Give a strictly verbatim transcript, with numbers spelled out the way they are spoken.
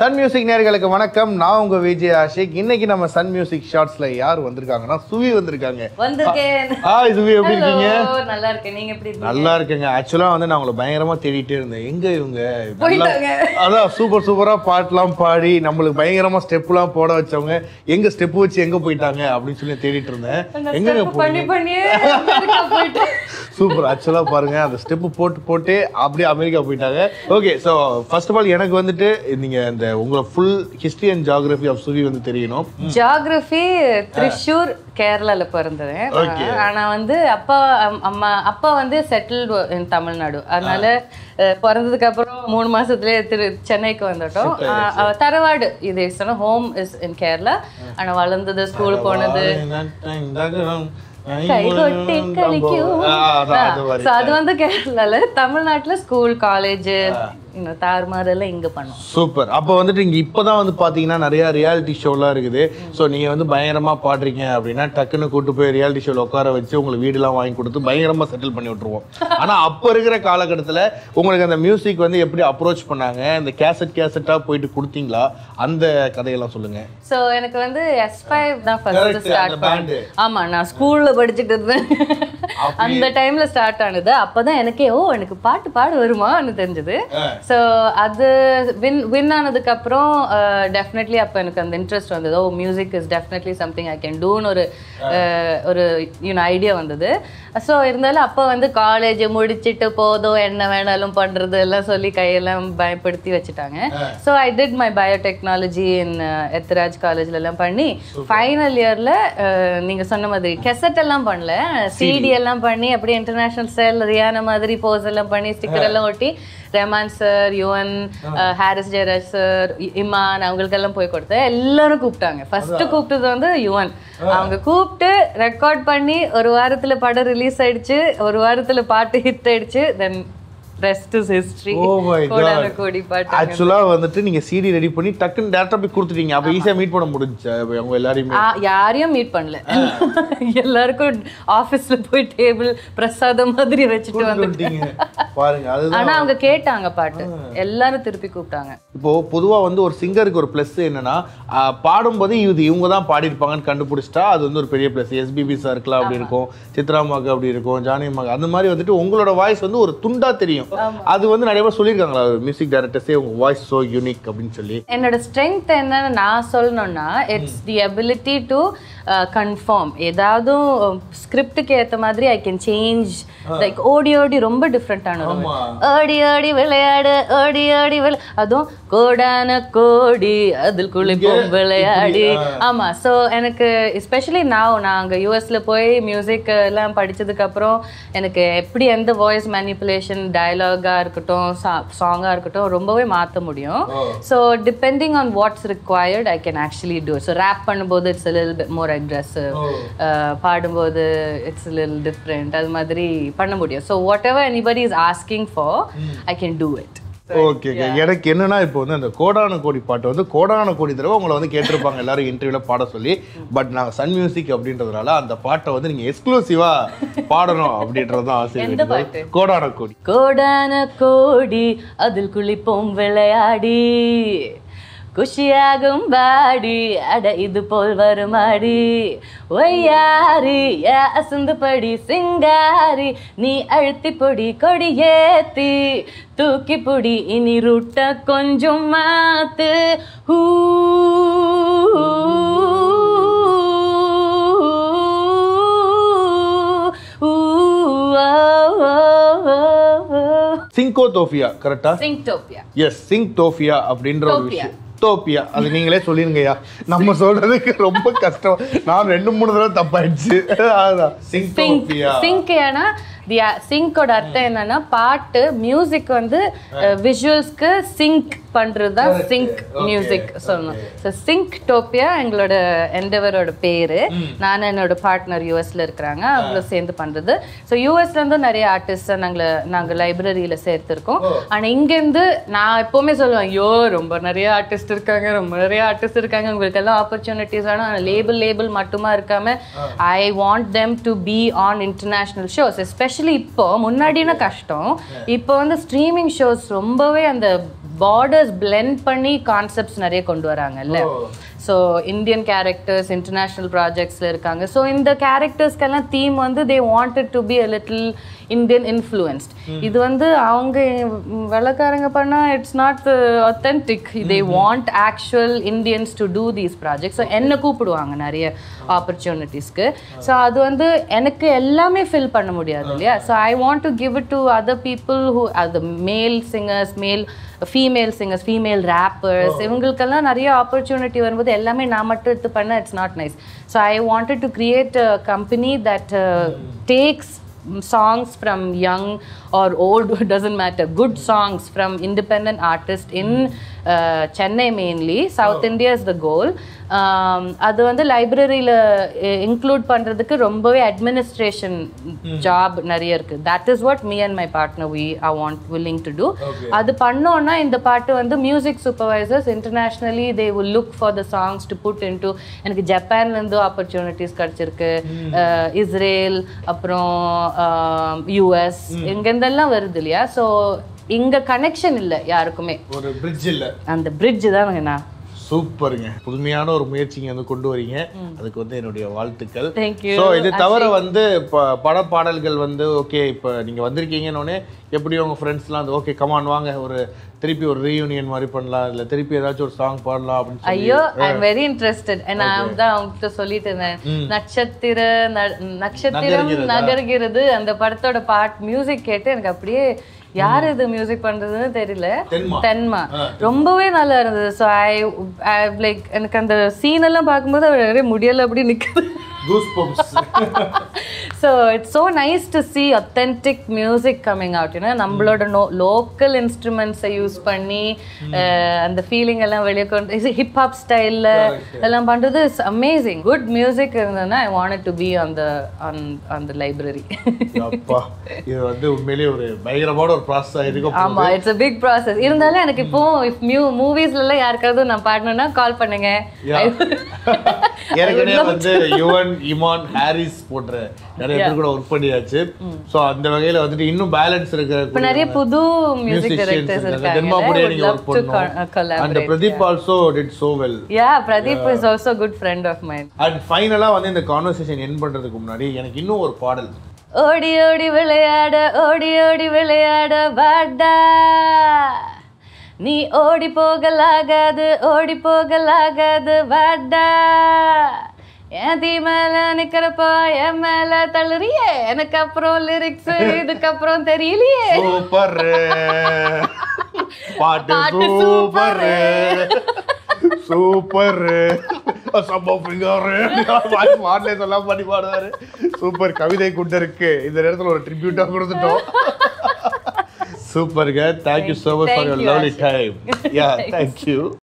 Sun Music நேயர்களுக்கு வணக்கம். நான் உங்க விஜய் ஆஷிக். இன்னைக்கு நம்ம Sun Music Shortsல யார் வந்திருக்காங்கன்னா சுவி வந்திருக்காங்க. வந்திருக்கேன். ஹாய் சுவி, எப்படி இருக்கீங்க? நல்லா இருக்கேன். நீங்க எப்படி இருக்கீங்க? நல்லா இருக்கேங்க. एक्चुअली வந்து நான் உங்களை பயங்கரமா தேடிட்டே இருந்தேன். எங்க இவங்க? போயிட்டாங்க. அத சூப்பர் சூப்பரா பாட்டலாம் பாடி நமக்கு பயங்கரமா ஸ்டெப்லாம் போட வச்சவங்க எங்க ஸ்டெப் வச்சு எங்க போயிட்டாங்க அப்படி சொல்லி தேடிட்டே இருந்தேன். எங்க பண்ணி பண்ணி அமெரிக்கா போயிட்டாங்க. சூப்பர். एक्चुअली பாருங்க அந்த ஸ்டெப் போட்டு போட்டு அப்படியே அமெரிக்கா போயிட்டாங்க. Okay, so first of all எனக்கு வந்துட்டு நீங்க அந்த உங்க full history and geography of சுவி வந்து தெரியணும். geography திருச்சூர் கேரளால பிறந்தேன். ஆனா வந்து அப்பா அம்மா அப்பா வந்து செட்டில்ட் in தமிழ்நாடு. அதனால பிறந்ததுக்கு அப்புறம் மூணு மாசத்துலயே சென்னைக்கு வந்துட்டோம். தரவாடு இது சொன்னா home is in Kerala. ஆனா வளர்ந்தது ஸ்கூல் போனது தமிழ்நாட்டுல ஸ்கூல் காலேஜ் தாறுமாறெல்லாம் இங்க பண்ணுவோம். சூப்பர். அப்போ வந்துட்டு இங்கே இப்போதான் வந்து பார்த்தீங்கன்னா நிறையா ரியாலிட்டி ஷோலாம் இருக்குது. ஸோ நீங்கள் வந்து பயங்கரமாக பாடுறீங்க அப்படின்னா டக்குன்னு கூட்டு போய் ரியாலிட்டி ஷோவில் உட்கார வச்சு உங்களுக்கு வீடுலாம் வாங்கி கொடுத்து பயங்கரமாக செட்டில் பண்ணி விட்ருவோம். ஆனால் அப்போ இருக்கிற காலகட்டத்தில் உங்களுக்கு அந்த மியூசிக் வந்து எப்படி அப்ரோச் பண்ணாங்க, இந்த கேசட் கேசட்டாக போயிட்டு கொடுத்தீங்களா, அந்த கதையெல்லாம் சொல்லுங்கள். ஸோ எனக்கு வந்து எஸ் ஃபைவ் தான் ஃபர்ஸ்ட் ஸ்டார்ட் பண்ணேன். ஆமாம், நான் ஸ்கூலில் படிச்சுட்டு இருந்தேன் அந்த டைமில் ஸ்டார்ட் ஆனது. அப்போ தான் எனக்கே ஓ எனக்கு பாட்டு பாட வருமானு தெரிஞ்சது. ஸோ அது வின் வின் ஆனதுக்கப்புறம் டெஃபினெட்லி அப்போ எனக்கு அந்த இன்ட்ரெஸ்ட் வந்தது. Oh music is definitely something I can டூன்னு ஒரு ஒரு யூனோ ஐடியா வந்தது. ஸோ இருந்தாலும் அப்போ வந்து காலேஜ் முடிச்சுட்டு போதும் என்ன வேணாலும் பண்ணுறது எல்லாம் சொல்லி கையெல்லாம் பயப்படுத்தி வச்சுட்டாங்க. So I did my biotechnology in Ethiraj காலேஜ்லலாம் பண்ணி ஃபைனல் இயரில் நீங்கள் சொன்ன மாதிரி கெசட்டெல்லாம் பண்ணல, சிடி எல்லாம் பண்ணி அப்படியே இன்டர்நேஷ்னல் ஸ்டைல் ரியானா மாதிரி போஸ் எல்லாம் பண்ணி ஸ்டிக்கர் எல்லாம் ஒட்டி ரெமான்ஸ் சார், யுவன், ஹாரிஸ் ஜெயராஜ் சார், இமான் அவங்களுக்கெல்லாம் போய் கொடுத்தேன். எல்லாரும் கூப்பிட்டாங்க. ஃபர்ஸ்ட் கூப்பிட்டது வந்து யுவன். அவங்க கூப்பிட்டு ரெக்கார்ட் பண்ணி ஒரு வாரத்துல படம் ரிலீஸ் ஆயிடுச்சு, ஒரு வாரத்துல பாட்டு ஹிட் ஆயிடுச்சு. தென் rest is history. Oh my god, கோடி பாட்டு एक्चुअली வந்துட்டு நீங்க சிடி ரெடி பண்ணி டக்குன்னு டைரக்டா போய் கொடுத்துட்டீங்க. அப்ப ஈஸியா மீட் பண்ண முடிஞ்சா அவங்க எல்லாரும் யாரையும் மீட் பண்ணல, எல்லாருக்கும் ஆபீஸ்ல போய் டேபிள் பிரசாதம் மாதிரி வச்சிட்டு வந்துட்டீங்க பாருங்க. அதுதான். ஆனா அவங்க கேட்டாங்க பாட்டு, எல்லாரும் திருப்பி கூப்பிட்டாங்க. இப்போ பொதுவா வந்து ஒரு சிங்கருக்கு ஒரு ப்ளஸ் என்னன்னா பாடும்போது இது இவங்க தான் பாடி இருப்பாங்கன்னு கண்டுபிடிச்சா அது வந்து ஒரு பெரிய ப்ளஸ். எஸ்பிபி சார்க்குலாம் அப்படி இருக்கும், சித்ராமாக்கு அப்படி இருக்கும், ஜானகிமாக்கு அந்த மாதிரி வந்துட்டு உங்களோட வாய்ஸ் வந்து ஒரு துண்டா தெரியும். அது வந்து நிறைய பேர் சொல்லிருக்காங்களா மியூசிக் டைரக்டர்ஸே உங்க வாய்ஸ் சோ யூனிக் அப்படினு சொல்லி? என்னோட ஸ்ட்ரெngth என்னன்னா நான் சொல்லணும்னா it's the ability to conform. ஏதாவது ஸ்கிரிப்ட்க்கு ஏத்த மாதிரி ஐ கேன் சேஞ்ச். லைக் ஓடி ஓடி ரொம்ப டிஃபரண்டான ஒரு ஓடி ஓடி விளையாடு ஓடி ஓடி விளை அதுவும் கோடான கோடி அதில் குளிப்போம் விளையாடி. ஆமா, ஸோ எனக்கு எஸ்பெஷலி நான் நாங்கள் யூஎஸ்ல போய் மியூசிக் எல்லாம் படிச்சதுக்கு அப்புறம் எனக்கு எப்படி எந்த வாய்ஸ் மேனிப்புலேஷன் டயலாகா இருக்கட்டும் சாங்காக இருக்கட்டும் ரொம்பவே மாற்ற முடியும். So depending on what's required I can actually do. So rap பண்ணும்போது இட்ஸ் அ லில் பிட் மோர் அக்ரெசிவ், பாடும்போது இட்ஸ் அ லில் டிஃப்ரெண்ட், அது மாதிரி பண்ண முடியும். So whatever anybody is asking for I can do it. Okay, எனக்கு என்னன்னா இப்போ வந்து அந்த கோடான கோடி பாட்டு வந்து கோடான கோடி தடவை உங்களை வந்து கேட்டிருப்பாங்க எல்லாரும் இன்டர்வியூல பாட சொல்லி. பட் நாங்கள் சன் மியூசிக் அப்படின்றதுனால அந்த பாட்டை வந்து நீங்க எக்ஸ்க்ளூசிவா பாடணும் அப்படின்றதுதான் ஆசை. கோடான கோடி கோடான கோடி அதில் குளிப்போம் விளையாடி குஷியாகும் பாடி அட இது போல் வருமாடி ஒய்யாரி அசந்து படி சிங்காரி நீ அழுத்தி பொடி கொடி ஏத்தி தூக்கி பொடி இனி ரூட்ட கொஞ்சம் மாத்து ஹூ சிங்கோதோபியா. கரெக்டா? சிங்க்டோபியா. எஸ், சிங்க்டோபியா அப்படின்ற ஒரு விஷயம். சிங்க்டோபியா, அது நீங்களே சொல்லிருங்கய்யா, நம்ம சொல்றதுக்கு ரொம்ப கஷ்டம். நான் ரெண்டு மூணு தடவை தப்பாயிடுச்சு. அதுதான் சிங்க்டோபியா. சிங்க்னா சிங்கோட அர்த்தம் என்னன்னா பாட்டு, மியூசிக் வந்து விஷுவல்ஸ்க்கு சிங்க் பண்றது தான் சிங்க் மியூசிக் சொல்லணும். ஸோ சிங்க்டோபியா எங்களோட எண்டவரோட பேரு. நான் என்னோட பார்ட்னர் யூஎஸ்ல இருக்கிறாங்க, அவங்கள சேர்ந்து பண்றது. ஸோ யூஎஸ்ல இருந்து நிறைய ஆர்டிஸ்ட் நாங்கள் நாங்கள் லைப்ரரியில சேர்த்துருக்கோம். ஆனா இங்கேருந்து நான் எப்பவுமே சொல்லுவேன் ஐயோ ரொம்ப நிறைய ஆர்டிஸ்ட் இருக்காங்க, ரொம்ப நிறைய ஆர்டிஸ்ட் இருக்காங்க, உங்களுக்கு எல்லாம் ஆப்பர்ச்சுனிட்டிஸ் வேணும். ஆனால் லேபிள் லேபிள் மட்டுமா இருக்காம I want them to be on international shows. Especially இப்போ முன்னாடினா கஷ்டம், இப்போ வந்து ஸ்ட்ரீமிங் ஷோஸ் ரொம்பவே அந்த borders blend panni concepts nare kondu varanga illa. So Indian characters, international projects la irukanga. So in the characters kala theme vandu they wanted to be a little Indian influenced. Idu vandu avanga velakaranga panna it's not uh, authentic. They mm-hmm. want actual Indians to do these projects. So enna koopiduvaanga nariya opportunities ku. So adu vandu enakku ellame fill panna mudiyadhu illaya. So I want to give it to other people who are the male singers, male female singers, female rappers. Ivangalukella nariya opportunity varumbodhu ellame na mattum eduthu panna it's not nice. So I wanted to create a company that uh, takes songs from young or old, doesn't matter, good songs from independent artists in uh, Chennai mainly. South oh. India is the goal. Um, adu vandu library la include pandradhukku rombave administration mm. job nariya irukku. That is what me and my partner we are want willing to do. Okay. Adu pannona indha paattu vandu music supervisors internationally they will look for the songs to put into enakku Japan la irundho opportunities kadachirukku, mm. uh, Israel, appo uh, U S mm. engengella varudhu illaya. So inga connection illa yarukume oru bridge illa and the bridge dhaan na. Super. புதுமையான ஒரு முயற்சிங்க வந்து கொண்டு வரீங்க. அதுக்கு வந்து என்னோட வாழ்த்துக்கள். So இது தவிர வந்து பட பாடல்கள் வந்து ஓகே இப்போ நீங்க வந்திருக்கீங்கனோனே எப்படி உங்க ஃப்ரெண்ட்ஸ்லாம் ஓகே கம் ஆன் வாங்க ஒரு திருப்பி ஒரு ரீயூனியன் மாதிரி பண்ணலாம் இல்ல திருப்பி ஏதாவது ஒரு சாங் பாடலாம் அப்படி சொல்லி. ஐயோ I am very interested and I am தான் உங்களுக்கு சொல்லிட்டேனே நட்சத்திர நட்சத்திரம் நகர்கிறது அந்த படத்தோட பாட் மியூзик கேட்டு எனக்கு அப்படியே யார் இது மியூசிக் பண்றதுன்னு தெரியல. தென்மா ரொம்பவே நல்லா இருந்துது. சோ ஐ ஐ லைக் எனக்கு அந்த சீன் எல்லாம் பாக்கும்போது அப்படியே முடியல அப்படியே நிக்குது. Goosebumps. So it's so nice to see authentic music coming out, you know, நம்மளோட local instruments ஐ யூஸ் பண்ணி அந்த ஃபீலிங் எல்லாம் வெளிய கொண்டு இது ஹிப் ஹாப் ஸ்டைல்ல எல்லாம் பண்றது is amazing. Good music and I wanted to be on the on on the library. அப்பா இது வந்து உண்மையிலே ஒரு பயங்கரமான ஒரு process ஆ இருக்கு. ஆமா, it's a big process. இருந்தாலும் எனக்கு இப்போ if new movies ல எல்லாம் யார்காவது நான் பாடணும்னா கால் பண்ணுங்க. ஏற்கனவே வந்து யுவன், இமான், ஹாரிஸ் போன்ற நிறைய பேர் கூட வர்க் பண்ணியாச்சு. சோ அந்த வகையில வந்து இன்னும் பேலன்ஸ் இருக்கு. இப்ப நிறைய புது மியூзик டைரக்டர்ஸ் இருக்காங்க. தென்மாபுடி நீங்க வர்க் பண்ணோம். And Pradeep yeah. also did so well. Yeah, Pradeep yeah. is also a good friend of mine. And finally வந்து இந்த கான்வர்சேஷன் எண்ட் பண்றதுக்கு முன்னாடி எனக்கு இன்னும் ஒரு பாடல் ஓடி ஓடி விளையாட ஓடி ஓடி விளையாட வாடா நீ ஓடி போகலாகாது ஓடி போகலாகாது வாடா நிக்கிறப்போ என் மேல தள்ளுறியே எனக்கு அப்புறம் லிரிக்ஸ் இதுக்கப்புறம் தெரியலையே பாட்டு சூப்பர் சூப்பர் பண்ணி பாடுவாரு சூப்பர் கவிதை கூட இருக்கு இந்த நேரத்துல ஒரு ட்ரிபியூட்டா கொடுத்துட்டோம். Super guys, thank you so much thank for your you, lovely Asha. time. Yeah, thank you.